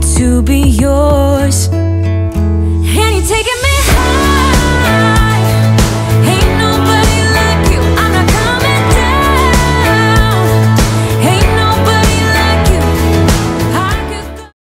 to be yours.